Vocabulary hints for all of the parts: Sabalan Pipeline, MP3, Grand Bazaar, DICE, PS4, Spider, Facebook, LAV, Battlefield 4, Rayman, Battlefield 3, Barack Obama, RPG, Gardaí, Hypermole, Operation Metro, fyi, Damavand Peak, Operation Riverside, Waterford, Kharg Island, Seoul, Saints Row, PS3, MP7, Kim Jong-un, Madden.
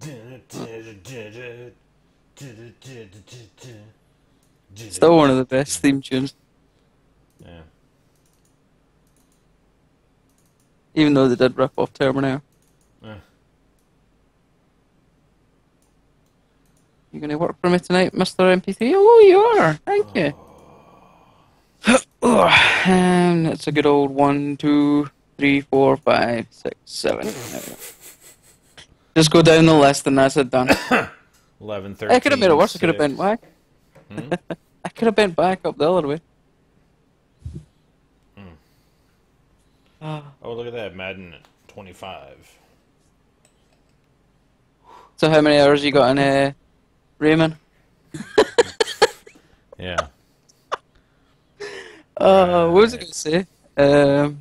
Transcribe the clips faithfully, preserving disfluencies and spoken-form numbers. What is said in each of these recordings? Still one of the best theme tunes. Yeah. Even though they did rip off Terminator. Yeah. You gonna work for me tonight, Mister M P three? Oh, you are. Thank oh. you. And that's a good old one, two, three, four, five, six, seven. Just go down the list, and that's it done. Eleven, thirteen. I could have made it worse. I could have bent back. Hmm? I could have bent back up the other way. Hmm. Uh, oh, look at that, Madden twenty-five. So, how many hours you got in uh, Rayman? Yeah. Uh, what was I going to say? Um,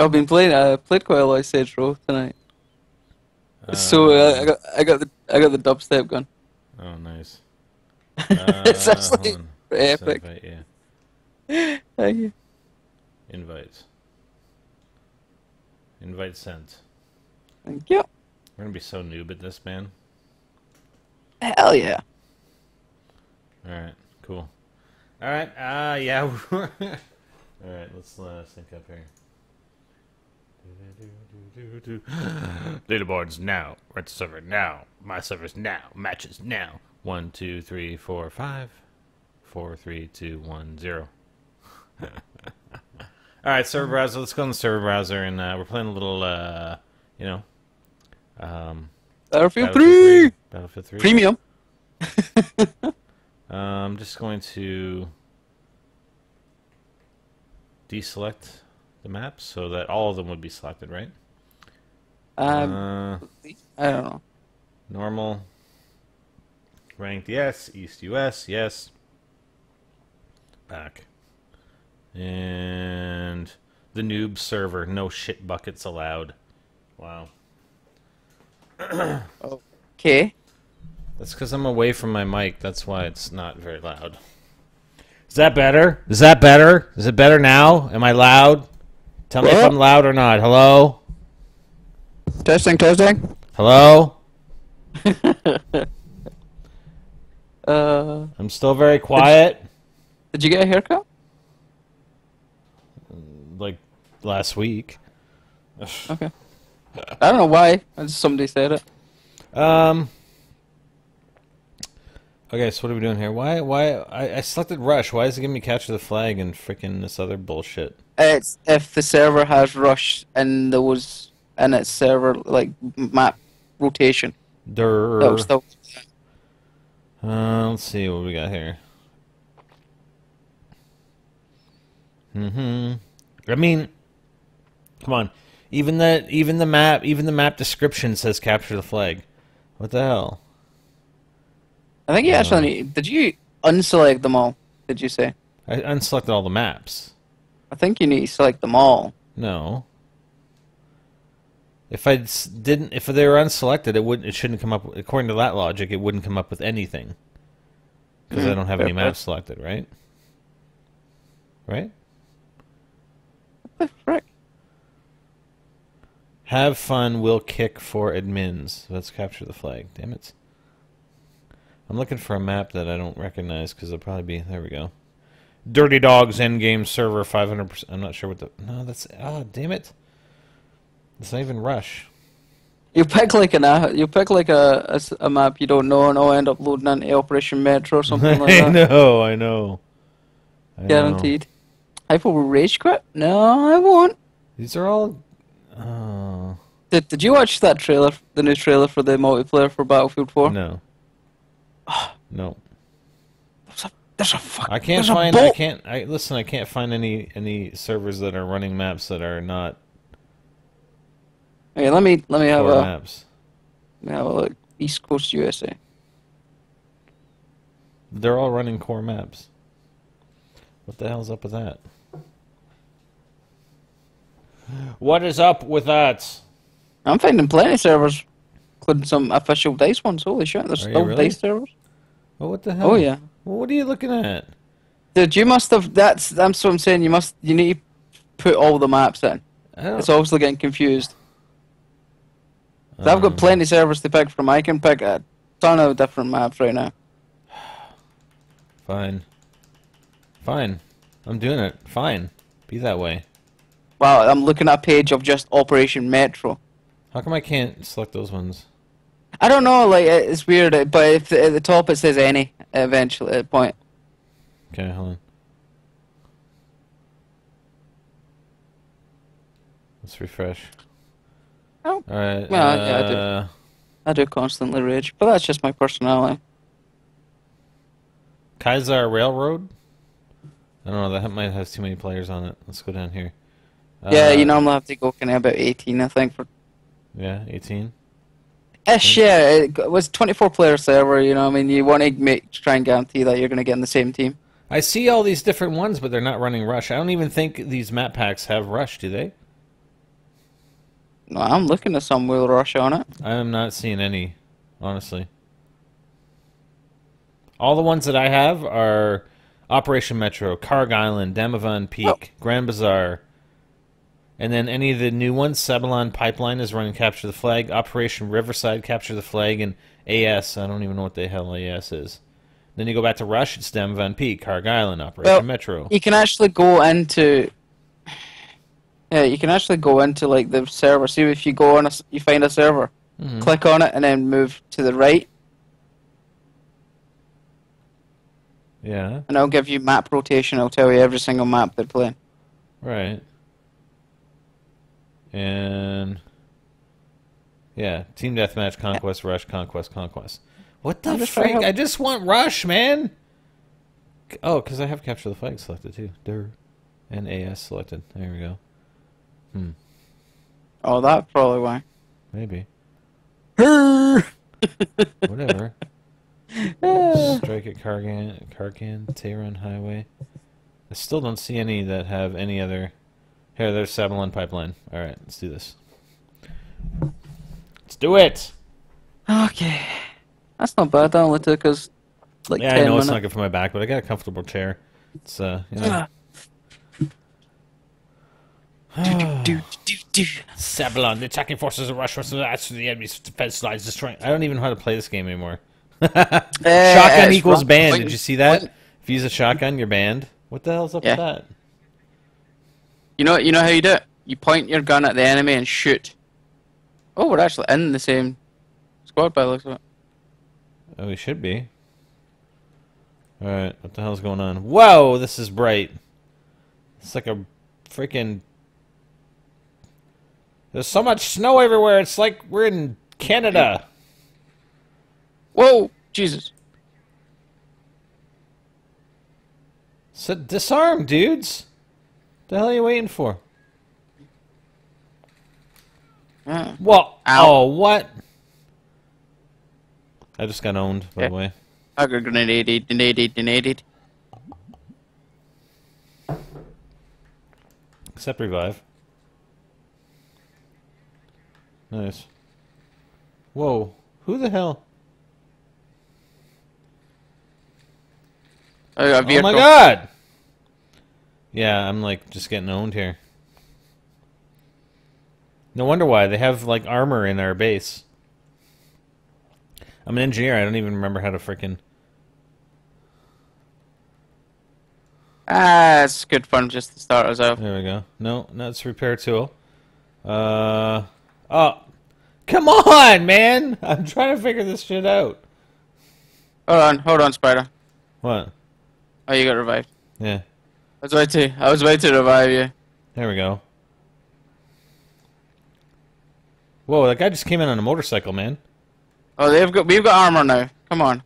I've been playing. I uh, played quite a lot of Saints Row tonight. Uh, so uh, I got, I got the, I got the dubstep gun. Oh, nice! Uh, it's actually epic. Invite, yeah. Thank you. Invites. Invite sent. Thank you. We're gonna be so noob at this, man. Hell yeah! All right, cool. All right. Ah, uh, yeah. All right. Let's uh, sync up here. Data boards now. Rent server now. My servers now. Matches now. One, two, three, four, five. Four, three, two, one, zero. All right, server browser. Let's go on the server browser, and uh, we're playing a little, uh, you know, um, Battlefield, Battlefield three. three. Battlefield three. Premium. Uh, I'm just going to deselect the map so that all of them would be selected, right? Um, uh, I don't know. Normal. Ranked, yes. East U S, yes. Back. And the noob server. No shit buckets allowed. Wow. Okay. That's because I'm away from my mic. That's why it's not very loud. Is that better? Is that better? Is it better now? Am I loud? Tell me if I'm loud or not. Hello? Testing, testing. Hello? uh, I'm still very quiet. Did you, did you get a haircut? Like, last week. Okay. I don't know why. Somebody said it. Um... Okay, so what are we doing here? Why, why, I, I selected Rush. Why is it giving me capture the flag and freaking this other bullshit? It's if the server has Rush and there was in its server, like, map rotation. Durr. That was still... Uh, let's see what we got here. Mm-hmm. I mean, come on. Even the, even the map, even the map description says capture the flag. What the hell? I think you uh, actually... Did you unselect them all, did you say? I unselected all the maps. I think you need to select them all. No. If I didn't... If they were unselected, it wouldn't. It shouldn't come up... According to that logic, it wouldn't come up with anything. Because mm-hmm. I don't have Fair any maps selected, right? Right? What the frick? Have fun, we'll kick for admins. Let's capture the flag. Damn it. I'm looking for a map that I don't recognize because it'll probably be... There we go. Dirty Dogs Endgame Server five hundred percent. I'm not sure what the... No, that's... Ah, oh, damn it. It's not even Rush. You pick like an, you pick like a, a, a map you don't know and I'll end up loading into Operation Metro or something like that. I know, I know. I Guaranteed. Know. I will rage quit? No, I won't. These are all... Oh. Did, did you watch that trailer, the new trailer for the multiplayer for Battlefield four? No. No. There's a, there's a fuck, I can't find. I can't. I listen. I can't find any any servers that are running maps that are not. Okay, let me let me have a maps. Let me have a look. East Coast U S A. They're all running core maps. What the hell's up with that? What is up with that? I'm finding plenty of servers. Including some official DICE ones. Holy shit, there's still really? DICE servers. Well, what the hell? Oh yeah. Well, what are you looking at? Dude, you must have. That's that's what I'm saying. You must. You need to put all the maps in. It's obviously getting confused. So um, I've got plenty of servers to pick from. I can pick a ton of different maps right now. Fine. Fine. I'm doing it. Fine. Be that way. Wow, I'm looking at a page of just Operation Metro. How come I can't select those ones? I don't know, like, it's weird, but if, at the top it says any, eventually, at a point. Okay, hold on. Let's refresh. Oh. Alright, well, uh, yeah, I do. I do constantly rage, but that's just my personality. Kaiser Railroad? I don't know, that might have too many players on it. Let's go down here. Yeah, uh, you know, I'm gonna have to go kind of about eighteen, I think. For yeah, eighteen? Ish, yeah. It was twenty-four player server, you know, I mean, you want to make, try and guarantee that you're going to get in the same team. I see all these different ones, but they're not running Rush. I don't even think these map packs have Rush, do they? No, I'm looking at some with Rush on it. I'm not seeing any, honestly. All the ones that I have are Operation Metro, Kharg Island, Damavand Peak, oh. Grand Bazaar. And then any of the new ones, Sabalan Pipeline is running Capture the Flag, Operation Riverside, Capture the Flag, and A S, I don't even know what the hell A S is. Then you go back to Rush, it's Damavand Peak, Kharg Island, Operation well, Metro. You can actually go into... Yeah, you can actually go into, like, the server. See if you go on a... You find a server. Mm-hmm. Click on it, and then move to the right. Yeah. And I'll give you map rotation. I'll tell you every single map they're playing. Right. And yeah, team deathmatch, conquest, rush, conquest, conquest. What the frick? I just want Rush, man. Oh, because I have capture the flag selected too. There, and A S selected. There we go. Hmm. Oh, that's probably why. Maybe. Whatever. Strike at Kargan, Kargan, Tehran Highway. I still don't see any that have any other. Here, there's Sabalan Pipeline. Alright, let's do this. Let's do it! Okay. That's not bad. That only took us like yeah, ten minutes. Yeah, I know minutes. It's not good for my back, but I got a comfortable chair. It's, uh, you know. Sabalan, the attacking forces of Russia, so that's the enemy's defense lines destroying. I don't even know how to play this game anymore. uh, shotgun uh, equals wrong. Banned. Did you see that? If you use a shotgun, you're banned. What the hell's up yeah. with that? You know, you know how you do it? You point your gun at the enemy and shoot. Oh, we're actually in the same squad by the looks of it. Oh, we should be. Alright, what the hell's going on? Whoa, this is bright. It's like a freaking... There's so much snow everywhere, it's like we're in Canada. Whoa, Jesus. So disarm, dudes. The hell are you waiting for? Uh, well, ow. Oh, what? I just got owned, by yeah. the way. I got grenaded, grenaded, grenaded. Except revive. Nice. Whoa, who the hell? I got a vehicle. Oh my god! Yeah, I'm like just getting owned here. No wonder why they have like armor in our base. I'm an engineer. I don't even remember how to frickin'. Ah, it's good fun just to start us out. There we go. No, no, it's repair tool. Uh, oh, come on, man! I'm trying to figure this shit out. Hold on, hold on, Spider. What? Oh, you got revived. Yeah. I was way too. I was way too revive you. There we go. Whoa, that guy just came in on a motorcycle, man. Oh, they've got. We've got armor now. Come on.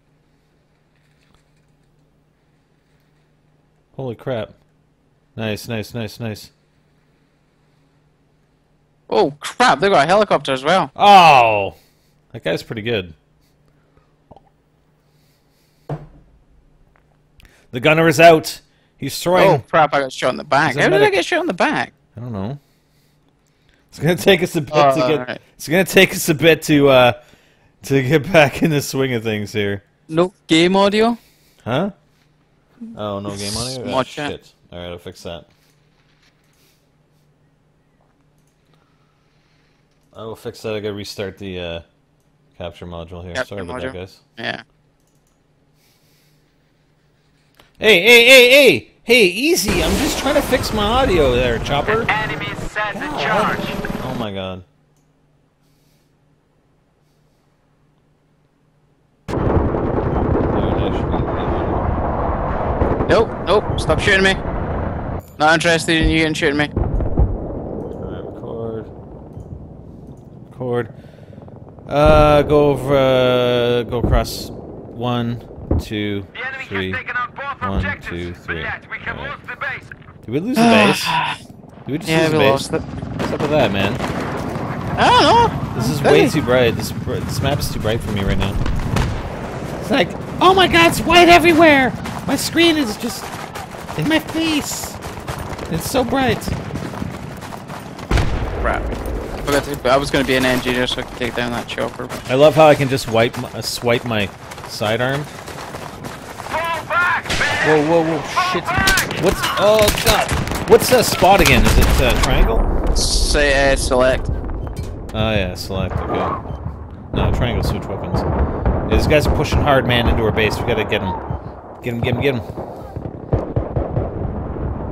Holy crap! Nice, nice, nice, nice. Oh crap! They got a helicopter as well. Oh, that guy's pretty good. The gunner is out. He's throwing. Oh crap! I got shot in the back. How did I get shot in the back? I don't know. It's gonna take us a bit oh, to get. Right. It's gonna take us a bit to uh, to get back in the swing of things here. No game audio. Huh? Oh, no game audio. Oh, shit! All right, I'll fix that. I will fix that. I gotta restart the uh, capture module here. Capture Sorry about module. that, guys. Yeah. Hey, hey, hey, hey! Hey, easy! I'm just trying to fix my audio there, Chopper. An enemy set the charge. Oh my god. Nope, nope, stop shooting me. Not interested in you getting shooting me. Alright, record. Record. Uh, go over, uh, go across. One, two, three. One, two, three. Right. Did we lose the base? Did we just yeah, lose we the base? It. What's up with that, man? I don't know. This is way too bright. This, this map is too bright for me right now. It's like, oh my god, it's white everywhere! My screen is just in my face. It's so bright. Crap. I was going to be an engineer, so I could take down that chopper. I love how I can just wipe, my, uh, swipe my sidearm. Back, whoa, whoa, whoa! Fall shit! Back. What's? Oh god! What's that spot again? Is it uh, triangle? Say uh, select. Oh yeah, select. Okay. No, triangle. Switch weapons. Yeah, this guy's pushing hard, man, into our base. We gotta get him. Get him, get him, get him.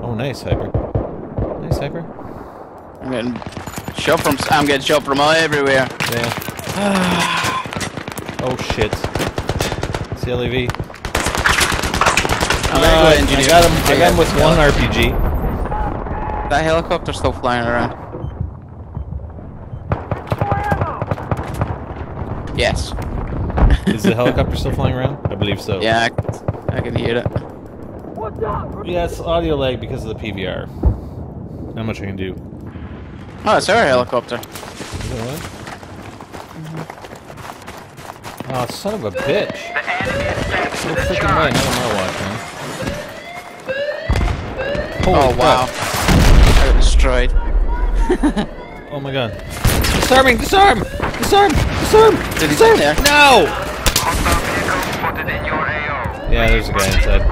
Oh, nice, Hyper. Nice, Hyper. I'm getting shot from, I'm getting shot from all everywhere. Yeah. Oh, shit. It's the L A V. Oh, uh, I, I got him, I got him with one R P G. That helicopter's still flying around. Yes. Is the helicopter still flying around? I believe so. Yeah. I I can hear it. What's up? Yeah, it's audio lag because of the P V R. Not much I can do. Oh, it's our helicopter. Is it what? Mm-hmm. Oh, son of a bitch. No freaking way. Not on my watch, man. Holy oh, wow. I got destroyed. Oh my god. Disarming! Disarm! Disarm! Disarm! Did he disarm? There? No! Yeah, there's a guy inside.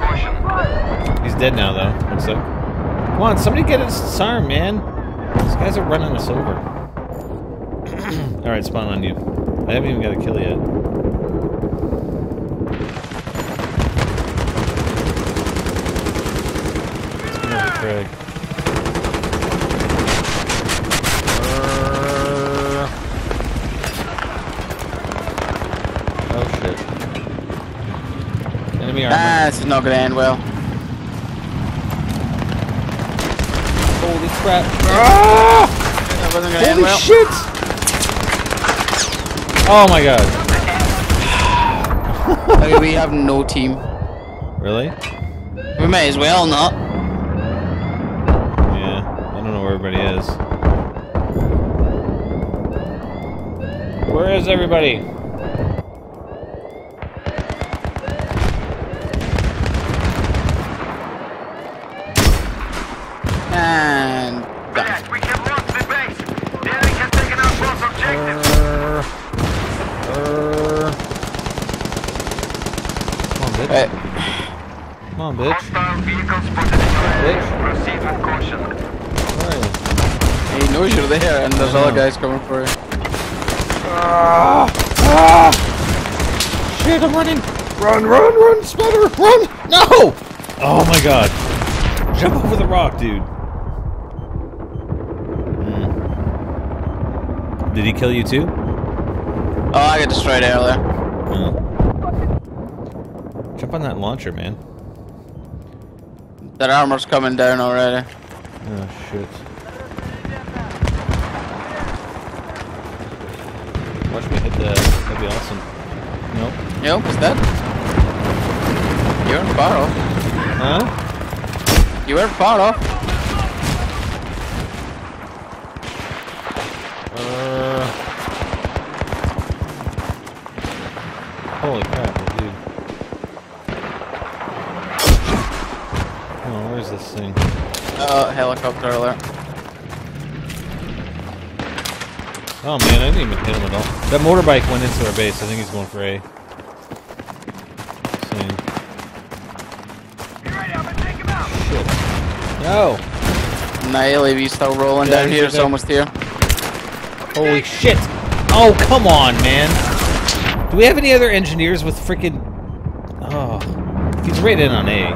He's dead now, though. Looks like. Come on, somebody get us disarmed, man. These guys are running us over. All right, spawn on you. I haven't even got a kill yet. Let's go over Craig. Ah, this is not gonna end well. Holy crap! Ah! That wasn't gonna Holy end well. shit! Oh my god! Okay, we have no team. Really? We may as well not. Yeah, I don't know where everybody is. Where is everybody? And that we have lost the base. Then we can take our boss objective. Uh, uh, come on, bitch. Hey. Come on, bitch. Hostile vehicles spotted in your area. Proceed with caution. Where are you? He knows you're there, and there's other guys coming for you. Ah! Ah! Shit! I'm running. Run! Run! Run! Spider! Run! No! Oh my god! Jump over the rock, dude. Did he kill you too? Oh, I got destroyed earlier. Oh. Jump on that launcher, man. That armor's coming down already. Oh, shit. Watch me hit the... That'd be awesome. Nope. Nope, is that? You're far off. Huh? You were far off. Holy crap, dude. Oh, where's this thing? Uh, helicopter alert. Oh man, I didn't even hit him at all. That motorbike went into our base. I think he's going for A. Same. Right up and take him out. Shit. No! My L A V's still rolling yeah, down here. It's almost here. Holy shit! Oh, come on, man! Do we have any other engineers with freaking? Oh, he's right in on A.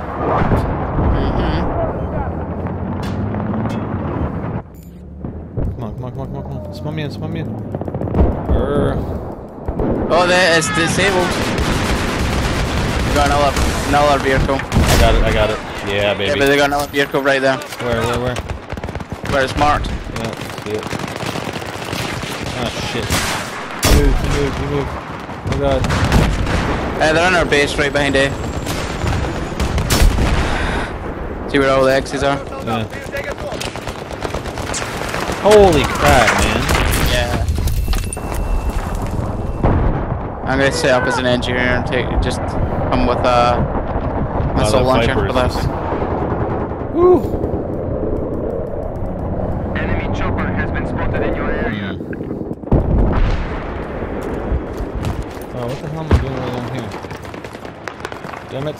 Mm-hmm. Come on, come on, come on, come on, come on! Spawn me in, spawn me in. Err. Oh, that is disabled. Got another, another vehicle. I got it, I got it. Yeah, baby. Yeah, but they got another vehicle right there. Where, where, where? Where it's marked. Yeah, see it. Oh shit. Move, move, move. Oh god. Hey, they're on our base right behind A. See where all the X's are? Yeah. Holy crap, man. Yeah. I'm gonna set up as an engineer and take just come with a missile launcher for this. Woo! Damn it.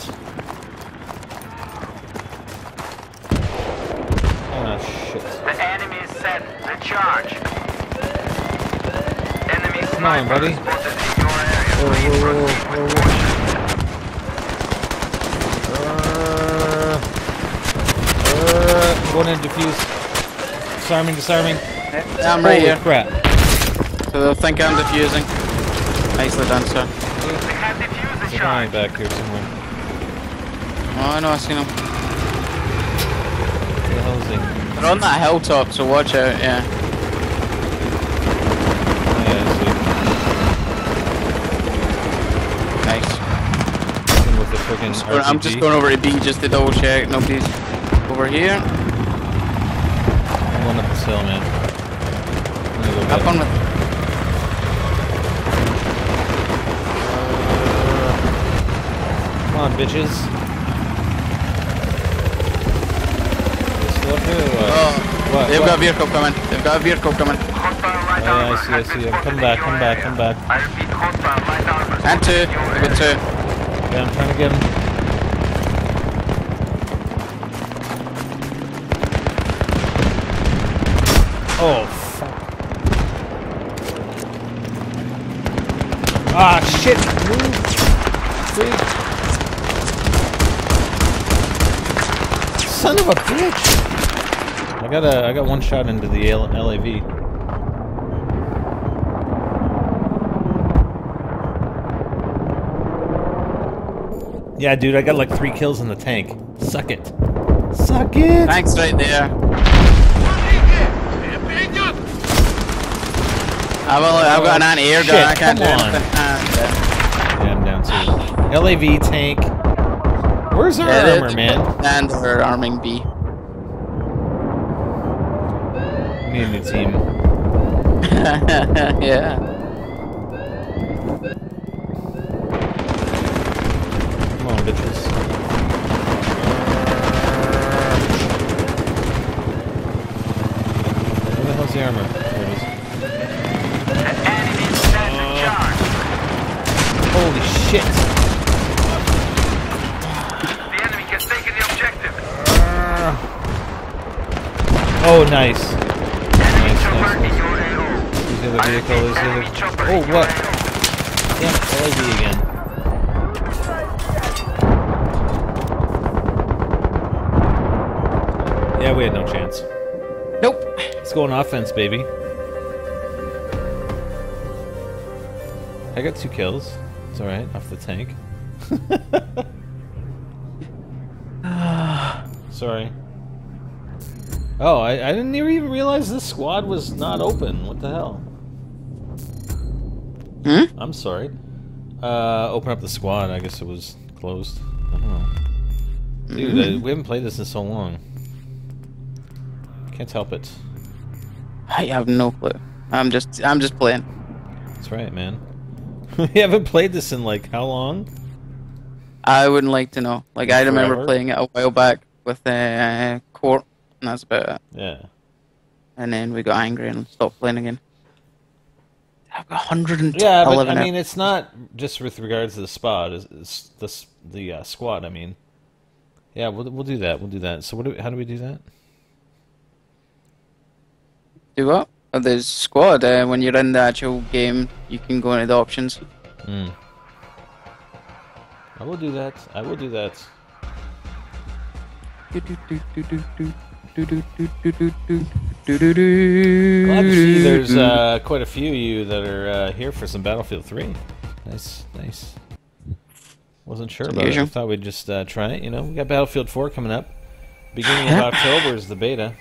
Oh shit. The enemy is set. Recharge. Enemy Come on, buddy. Whoa, whoa, whoa, whoa, whoa. Uh, uh, going in defuse. Disarming, disarming. I'm right here. Holy crap. So they'll think I'm defusing. Nicely done, sir. We have defused the shot. Back here somewhere. Oh, I know, I seen him. Where the hell is he? They're on that hilltop, so watch out, yeah. Oh, yeah, I see. Nice. I'm, with the frickin' I'm just going over to B just to double check. Nobody's over here. I'm going up this hill, man. I'm go up on with. Come on, bitches. Oh, what, they've what? got a vehicle coming. They've got a vehicle coming. Oh, yeah, I see, I see. Come back, come back, come back. And two. I've got two. Yeah, I'm trying to get him. Oh, fuck. Ah, shit. Move. Freak. Son of a bitch. I got a, I got one shot into the L A V. Yeah, dude, I got like three kills in the tank. Suck it. Suck it. Thanks, right there. I've, only, I've got an anti-air gun. I can't do anything. Yeah, I'm down too. L A V tank. Where's our yeah, armor, man? And we're arming B. We need a new team. Yeah. Come on, bitches. Where the hell's the armor? There it is. An enemy set to charge. Holy shit! The enemy has taken the objective. Oh, nice. The vehicle is here. Oh, what? Damn, L A V again. Yeah, we had no chance. Nope. Let's go on offense, baby. I got two kills. It's alright, off the tank. Sorry. Oh, I, I didn't even realize this squad was not open. What the hell? Hmm? I'm sorry. Uh, open up the squad. I guess it was closed. I don't know. Dude, mm-hmm. I, we haven't played this in so long. Can't help it. I have no clue. I'm just, I'm just playing. That's right, man. We haven't played this in like how long? I wouldn't like to know. Like I remember Forever? playing it a while back with uh, Court, and that's about it. Yeah. And then we got angry and stopped playing again. I've got one hundred eleven. Yeah, but I mean, it's not just with regards to the spot. It's, it's the the uh, squad. I mean, yeah, we'll we'll do that. We'll do that. So, what? Do we, how do we do that? Do what? of the squad. Uh, when you're in the actual game, you can go into the options. Mm. I will do that. I will do that. Glad to see there's uh, quite a few of you that are uh, here for some Battlefield three. Nice, nice. Wasn't sure about it. I thought we'd just uh, try it. You know, we got Battlefield four coming up. Beginning of October is the beta.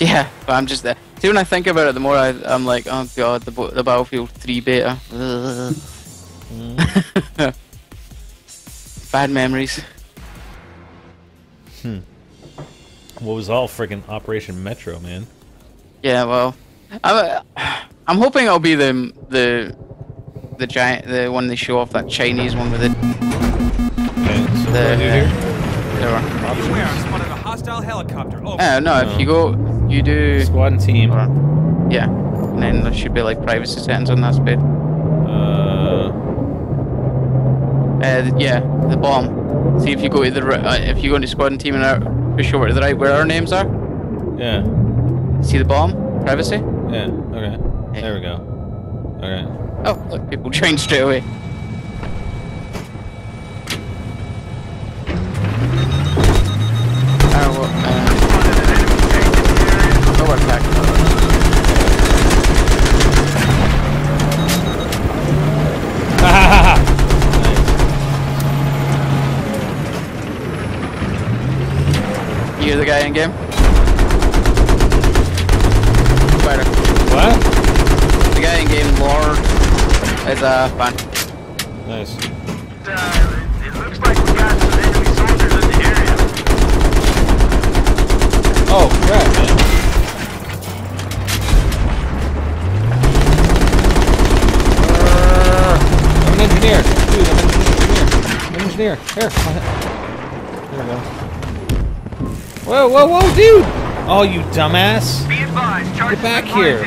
Yeah, but I'm just there. See, when I think about it, the more I, I'm like, oh god, the, the Battlefield three beta. Mm. Bad memories. Hmm. What was all freaking Operation Metro, man? Yeah, well, I'm, I'm hoping it'll be the the the giant, the one they show off, that Chinese one with it. Okay, so the, what do I do here? Uh, there Beware, spotted a hostile helicopter. Over. Uh, no, oh. If you go, you do squad and team. Or, yeah, and then there should be like privacy settings on that bit. Uh. Uh, yeah, the bomb. See if you go to the uh, if you go into squad and team and push over to the right where our names are. Yeah. See the bomb? Privacy? Yeah. Okay. Hey. There we go. Okay. Oh, look, people train straight away. Uh, well, uh, oh, we're back. You're the guy in game? Better. What? The guy in game, Lord, is a fan. Nice. Uh, it looks like we got some enemy soldiers in the area. Oh, crap, man. I'm an engineer. Dude, I'm an engineer. I'm an engineer. Here. There we go. Whoa, whoa, whoa, dude! Oh, you dumbass! Be advised, get back here!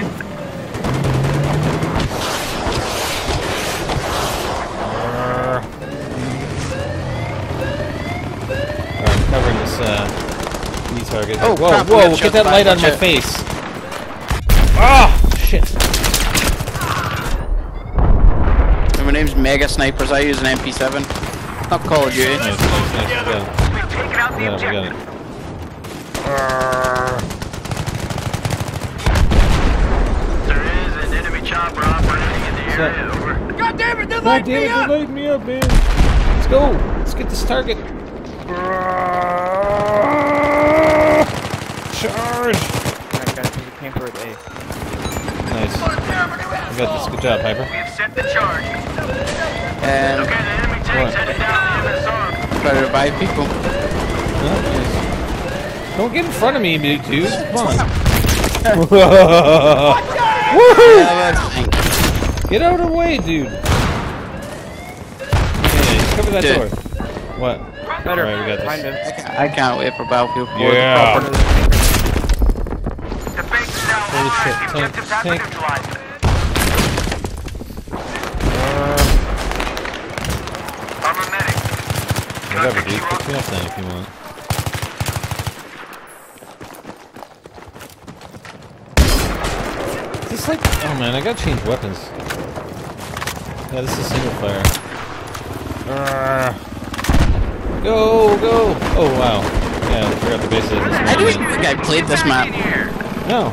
Alright, I'm covering this, uh, new target. Oh, whoa, crap, whoa, get that light on my face! Ah, oh, shit! Hey, my name's Mega Snipers, I use an M P seven. Not Call of Duty. Nice, nice, nice, nice. There is an enemy chopper operating in the area, over. God damn it, they light me up! They light me up, man. Let's go. Let's get this target. Charge! Alright guys, there's a camper at A. Nice. You got this. Good job, Hyper. We have set the charge. And... Okay, the enemy tank's headed down the M S R. Try to revive people. Oh, nice. Don't get in front of me, dude. Come on. Woohoo! Get out of the way, dude. Hey, cover that dude. Door. What? Better. All right, we got this. I can't, I can't wait for Battlefield four. Yeah. The Holy shit. Tank. Tank. Whatever, dude. Pick me up then if you want. It's like, oh man, I gotta change weapons. Yeah, this is single fire. Urgh. Go, go! Oh wow. Yeah, I forgot the base. I don't even think I played this map. No.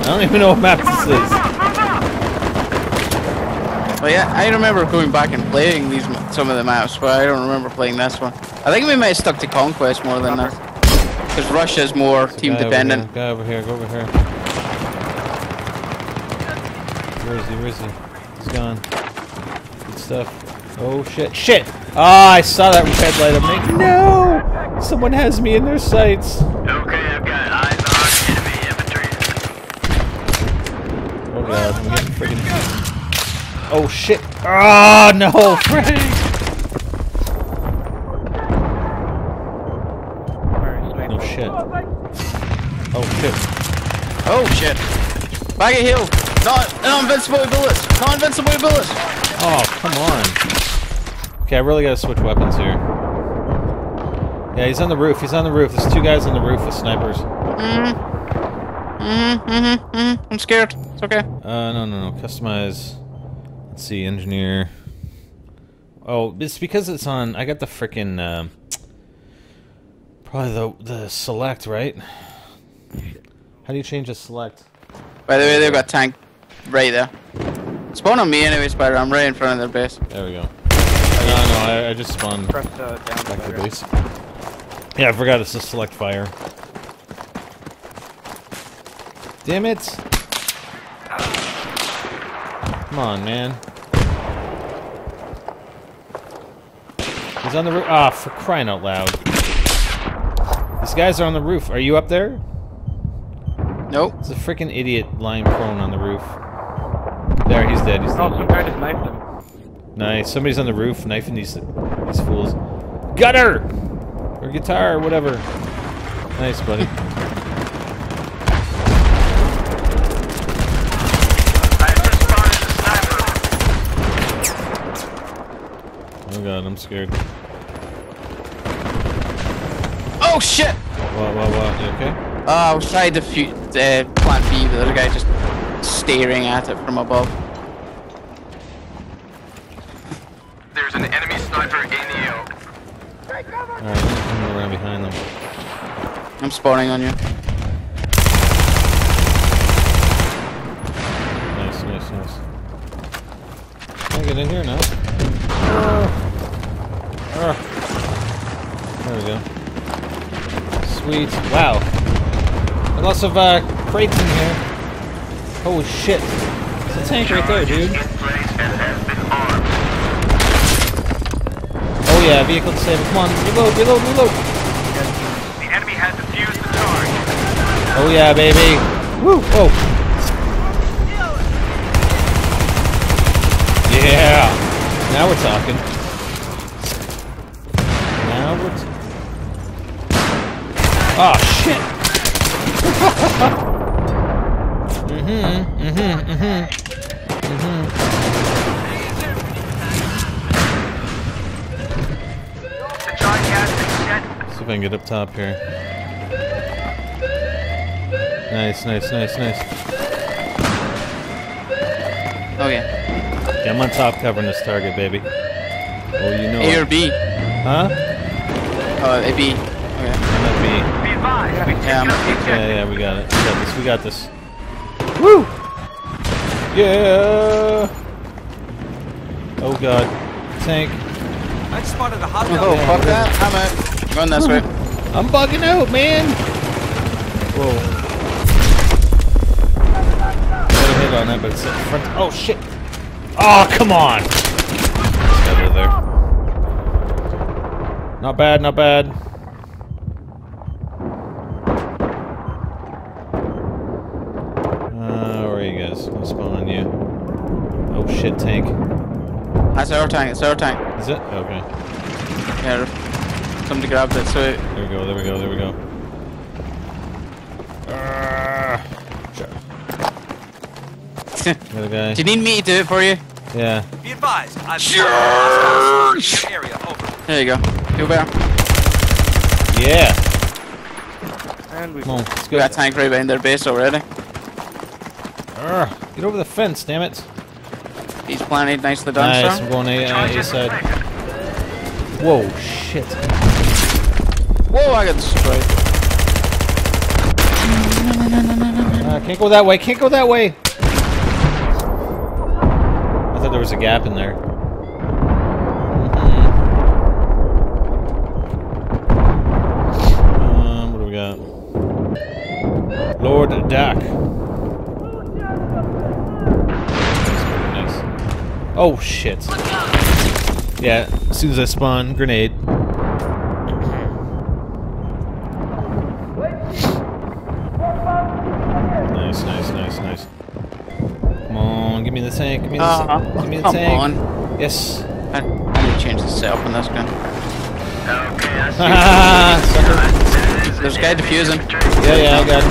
I don't even know what map this is. Well yeah, I remember going back and playing these some of the maps, but I don't remember playing this one. I think we might have stuck to Conquest more than that. Because Russia is more team dependent. Guy over here, go over here. Where is he? Where is he? He's gone. Good stuff. Oh shit. Shit! Ah, oh, I saw that red light up. Like, no! Someone has me in their sights. Okay, I've got eyes on enemy infantry. Oh god, I'm getting freaking. Oh shit! Ah, oh, no! Frank! Alright, no shit. Oh shit. Oh shit. Bag of heal! Not invincible bullets! Not invincible bullets! Oh, come on. Okay, I really gotta switch weapons here. Yeah, he's on the roof. He's on the roof. There's two guys on the roof with snipers. Mm. Mm. Mm-hmm, mm-hmm, mm-hmm. I'm scared. It's okay. Uh, no, no, no. Customize. Let's see, engineer. Oh, it's because it's on... I got the frickin', uh, probably the, the select, right? How do you change the select? By the way, they've got tank right there. Spawn on me anyway, Spider. I'm right in front of their base. There we go. Oh, no, no, I, I just spawned Press, uh, down back to base. Yeah, I forgot it's a select fire. Damn it! Come on, man. He's on the roof. Ah, for crying out loud. These guys are on the roof. Are you up there? Nope. It's a freaking idiot lying prone on the roof. There, he's dead. He's dead. Oh, some guy just knifed him. Nice. Somebody's on the roof knifing these, these fools. Gutter! Or guitar, or whatever. Nice, buddy. Oh god, I'm scared. Oh shit! Wow, wow, wow, you okay? Oh, I was trying to defuse uh, plant B, but the other guy just staring at it from above. There's an enemy sniper in the oak. Alright, I'm gonna run behind them. I'm spawning on you. Nice, nice, nice. Can I get in here now? Uh, there we go. Sweet. Wow. Lots of uh, crates in here. Holy shit. There's a tank right there, dude. Oh yeah, vehicle disabled. Come on, reload, reload, reload. The enemy has defused the target. Oh yeah, baby. Woo! Oh. Yeah. Now we're talking. Now we're t Oh shit! Mm-hmm, mm-hmm, mm-hmm, mm-hmm. See if I can get up top here. Nice, nice, nice, nice. Oh yeah. Yeah, I'm on top covering this target, baby. Oh, you know. A or B? Huh? Oh, A, B. Okay. I'm at B. B five. Yeah, I'm at B. Yeah, yeah, we got it. We got this. We got this. Woo! Yeah! Oh, God. Tank. I spotted a hot dog. Oh, fuck that. I'm out. Going this way. I'm bugging out, man! Whoa. Got a hit on that, but it's in front. Oh, shit! Oh, come on! There. Not bad, not bad. Uh, where are you guys? I'm spawning you. Oh shit, tank. That's our tank, it's our tank. Is it? Okay. Yeah, somebody grabbed it, so... There we go, there we go, there we go. Uh, sure. Another guy. Do you need me to do it for you? Yeah. Be advised, I've Charge! Area over. There you go. Feel better. Yeah. And we've on, let's go. Got a tank right behind their base already. Urgh. Get over the fence, damn it. He's planted nicely done, sir. Nice, I'm going A, uh, A side. Whoa, shit. Whoa, I got destroyed. Uh, can't go that way, can't go that way! I thought there was a gap in there. Mm-hmm. Um, what do we got? Lord Dak. Nice. Oh shit! Yeah, as soon as I spawn, grenade. Nice, nice, nice, nice. Give me the tank, give me the, uh, give me the come tank. On. Yes. I, I need to change the setup on this gun. Okay, I see. There's a guy defusing. Yeah, yeah, I got him.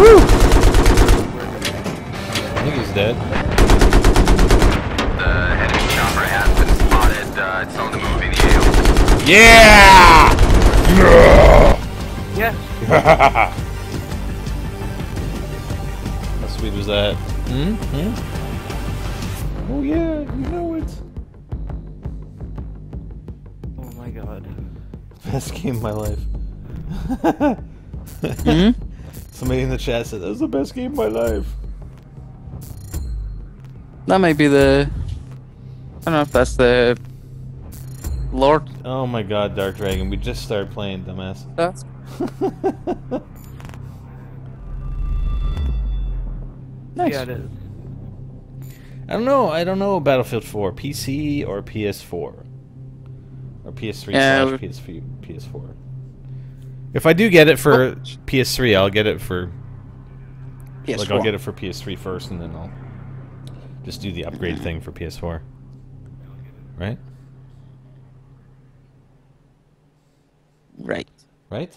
Woo! I think he's dead. The enemy chopper has been spotted. Uh, it's on the move in the air. Yeah! Yeah! Yeah. exactly was that? Hmm? Hmm? Oh yeah, you know it! Oh my god. Best game of my life. Hmm? Somebody in the chat said, that was the best game of my life. That might be the... I don't know if that's the... Lord. Oh my god, Dark Dragon, we just started playing, dumbass. That's... Nice. Yeah, it is. I don't know. I don't know Battlefield four, P C or P S four, or P S three yeah, slash P S four. If I do get it for oh. P S three, I'll get it for P S four. Like I'll get it for P S three first, and then I'll just do the upgrade thing for P S four. Right. Right. Right.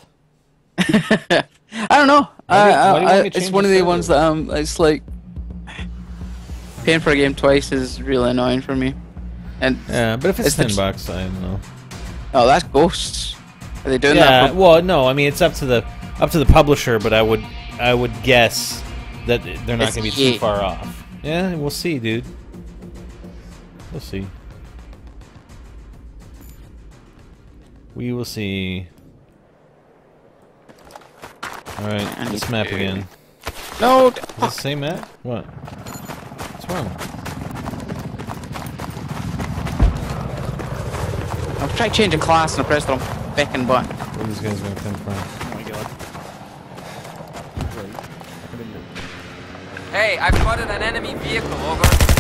I don't know. Why do, why do uh, I, it's one of the ones that um, it's like paying for a game twice is really annoying for me. And yeah, but if it's, it's ten bucks, I don't know. Oh, that's Ghosts. Are they doing yeah, that? Yeah. Well, no. I mean, it's up to the up to the publisher, but I would I would guess that they're not going to be too eight. far off. Yeah, we'll see, dude. We'll see. We will see. Alright, this map again. No! Is it the same map? What? What's wrong? I've tried changing class and I pressed the fucking button. Where are these guys gonna come from? Oh my god. Hey, I've spotted an enemy vehicle, over.